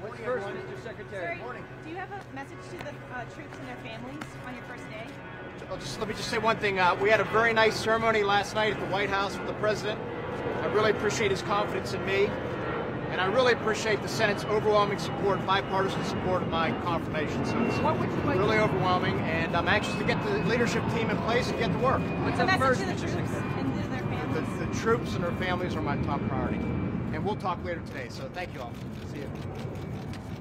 Morning, first, Mr. Secretary. Sir, morning. Do you have a message to the troops and their families on your first day? Let me just say one thing. We had a very nice ceremony last night at the White House with the President. I really appreciate his confidence in me, and I really appreciate the Senate's overwhelming support, bipartisan support of my confirmation. So it's really overwhelming, and I'm anxious to get the leadership team in place and get to work. What's the message to the troops and to their families? The troops and their families are my top priority. And we'll talk later today, so thank you all. See you.